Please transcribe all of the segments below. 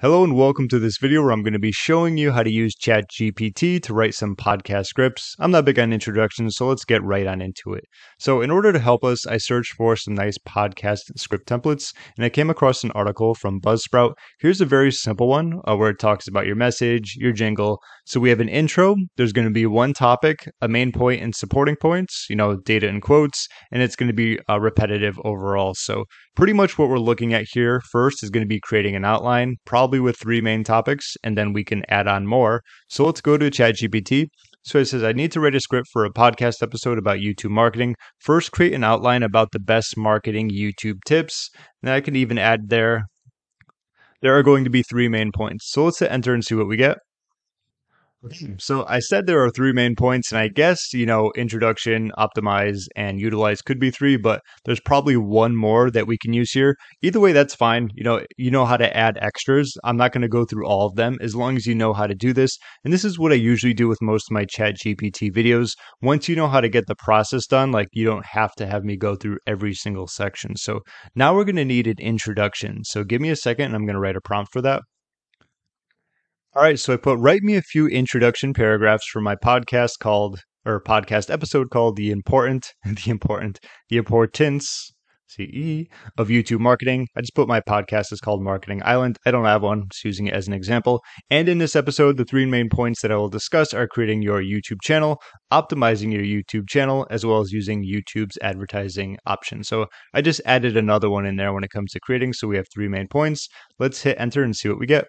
Hello and welcome to this video where I'm going to be showing you how to use ChatGPT to write some podcast scripts. I'm not big on introductions, so let's get right on into it. So in order to help us, I searched for some nice podcast script templates, and I came across an article from Buzzsprout. Here's a very simple one where it talks about your message, your jingle. So we have an intro, there's going to be one topic, a main point and supporting points, you know, data and quotes, and it's going to be repetitive overall. So pretty much what we're looking at here first is going to be creating an outline, probably with three main topics, and then we can add on more. So let's go to ChatGPT. So it says, I need to write a script for a podcast episode about YouTube marketing. First, create an outline about the best marketing YouTube tips. And I can even add there. There are going to be three main points. So let's hit enter and see what we get. So I said there are three main points, and I guess, you know, introduction, optimize, and utilize could be three, but there's probably one more that we can use here. Either way, that's fine. You know how to add extras. I'm not going to go through all of them as long as you know how to do this. And this is what I usually do with most of my ChatGPT videos. Once you know how to get the process done, like, you don't have to have me go through every single section. So now we're going to need an introduction. So give me a second, and I'm going to write a prompt for that. All right, so I put, write me a few introduction paragraphs for my podcast podcast episode called The Importance of YouTube Marketing. I just put my podcast is called Marketing Island. I don't have one, just using it as an example. And in this episode, the three main points that I will discuss are creating your YouTube channel, optimizing your YouTube channel, as well as using YouTube's advertising option. So I just added another one in there when it comes to creating. So we have three main points. Let's hit enter and see what we get.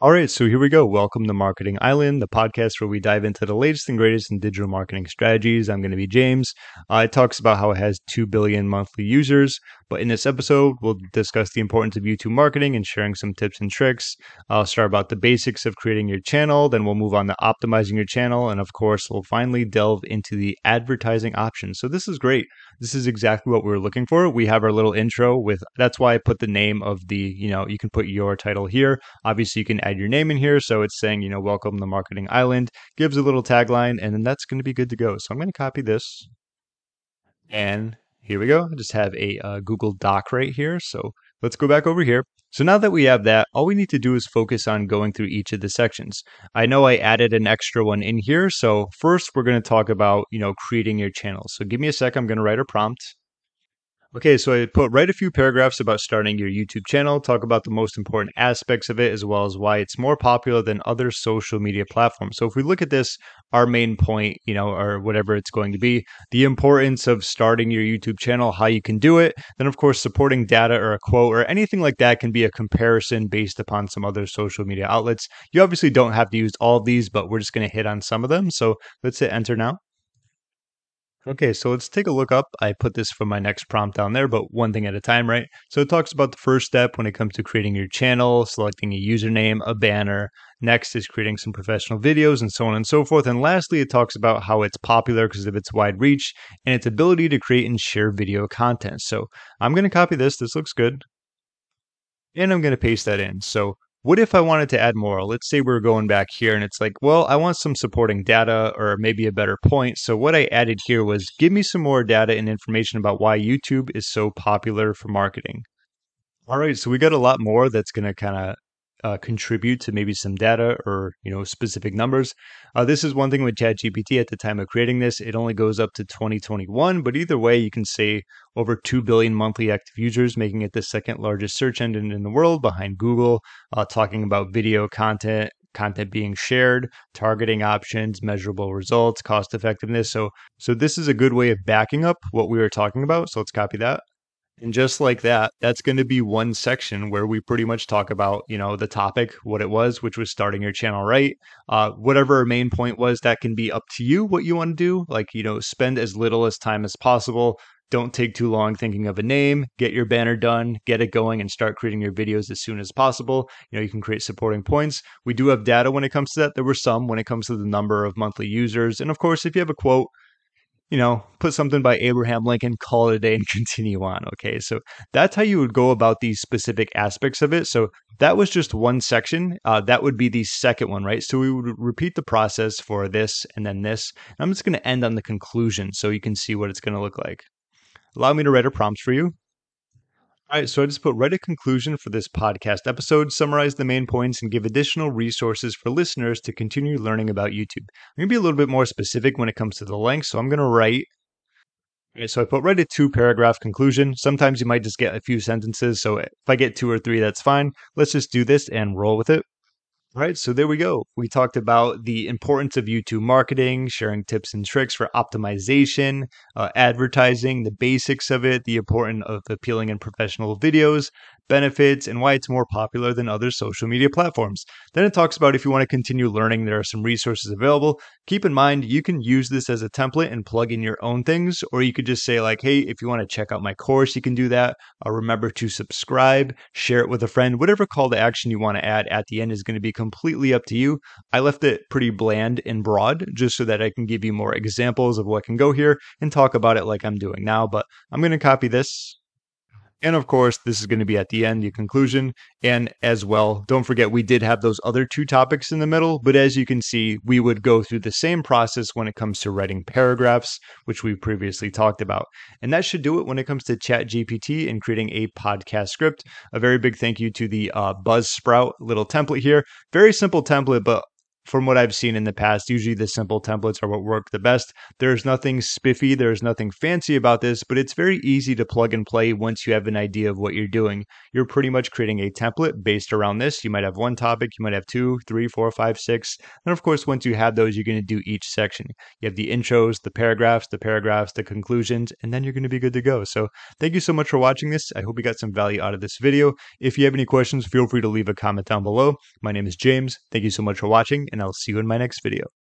All right, so here we go. Welcome to Marketing Island, the podcast where we dive into the latest and greatest in digital marketing strategies. I'm going to be James. It talks about how it has 2 billion monthly users. But in this episode, we'll discuss the importance of YouTube marketing and sharing some tips and tricks. I'll start about the basics of creating your channel. Then we'll move on to optimizing your channel. And of course, we'll finally delve into the advertising options. So this is great. This is exactly what we were looking for. We have our little intro with, that's why I put the name of the, you know, you can put your title here. Obviously, you can add your name in here. So it's saying, you know, welcome to Marketing Island, gives a little tagline, and then that's going to be good to go. So I'm going to copy this. And here we go. I just have a Google Doc right here. So let's go back over here. So now that we have that, all we need to do is focus on going through each of the sections. I know I added an extra one in here. So first we're going to talk about, you know, creating your channel. So give me a sec. I'm going to write a prompt. Okay, so I put, write a few paragraphs about starting your YouTube channel, talk about the most important aspects of it, as well as why it's more popular than other social media platforms. So if we look at this, our main point, you know, or whatever it's going to be, the importance of starting your YouTube channel, how you can do it. Then, of course, supporting data or a quote or anything like that can be a comparison based upon some other social media outlets. You obviously don't have to use all of these, but we're just going to hit on some of them. So let's hit enter now. Okay, so let's take a look up. I put this for my next prompt down there, but one thing at a time, right? So it talks about the first step when it comes to creating your channel, selecting a username, a banner. Next is creating some professional videos and so on and so forth. And lastly, it talks about how it's popular because of its wide reach and its ability to create and share video content. So I'm going to copy this. This looks good. And I'm going to paste that in. So what if I wanted to add more? Let's say we're going back here and it's like, well, I want some supporting data or maybe a better point. So what I added here was, give me some more data and information about why YouTube is so popular for marketing. All right, so we got a lot more that's going to kind of contribute to maybe some data or, you know, specific numbers. This is one thing with ChatGPT at the time of creating this, it only goes up to 2021, but either way, you can say over 2 billion monthly active users, making it the second largest search engine in the world behind Google, talking about video content being shared, targeting options, measurable results, cost effectiveness. So this is a good way of backing up what we were talking about. So let's copy that. And just like that, that's going to be one section where we pretty much talk about, you know, the topic, what it was, which was starting your channel, right? Whatever our main point was, that can be up to you what you want to do. Like, you know, spend as little as time as possible. Don't take too long thinking of a name, get your banner done, get it going, and start creating your videos as soon as possible. You know, you can create supporting points. We do have data when it comes to that. There were some when it comes to the number of monthly users. And of course, if you have a quote, you know, put something by Abraham Lincoln, call it a day, and continue on. Okay, so that's how you would go about these specific aspects of it. So that was just one section. That would be the second one, right? So we would repeat the process for this and then this. And I'm just going to end on the conclusion so you can see what it's going to look like. Allow me to write a prompt for you. All right, so I just put "write a conclusion for this podcast episode, summarize the main points, and give additional resources for listeners to continue learning about YouTube." I'm going to be a little bit more specific when it comes to the length, so I'm going to write. All right, so I put "write a 2-paragraph conclusion." Sometimes you might just get a few sentences, so if I get 2 or 3, that's fine. Let's just do this and roll with it. All right, so there we go. We talked about the importance of YouTube marketing, sharing tips and tricks for optimization, advertising, the basics of it, the importance of appealing and professional videos, benefits, and why it's more popular than other social media platforms. Then it talks about if you want to continue learning, there are some resources available. Keep in mind, you can use this as a template and plug in your own things, or you could just say like, hey, if you want to check out my course, you can do that. Remember to subscribe, share it with a friend, whatever call to action you want to add at the end is going to be completely up to you. I left it pretty bland and broad just so that I can give you more examples of what can go here and talk about it like I'm doing now, but I'm going to copy this. And of course, this is going to be at the end, your conclusion. And as well, don't forget, we did have those other 2 topics in the middle, but as you can see, we would go through the same process when it comes to writing paragraphs, which we previously talked about. And that should do it when it comes to ChatGPT and creating a podcast script. A very big thank you to the Buzzsprout little template here. Very simple template, but from what I've seen in the past, usually the simple templates are what work the best. There's nothing spiffy, there's nothing fancy about this, but it's very easy to plug and play once you have an idea of what you're doing. You're pretty much creating a template based around this. You might have 1 topic, you might have 2, 3, 4, 5, 6. And of course, once you have those, you're going to do each section. You have the intros, the paragraphs, the conclusions, and then you're going to be good to go. So thank you so much for watching this. I hope you got some value out of this video. If you have any questions, feel free to leave a comment down below. My name is James. Thank you so much for watching, and I'll see you in my next video.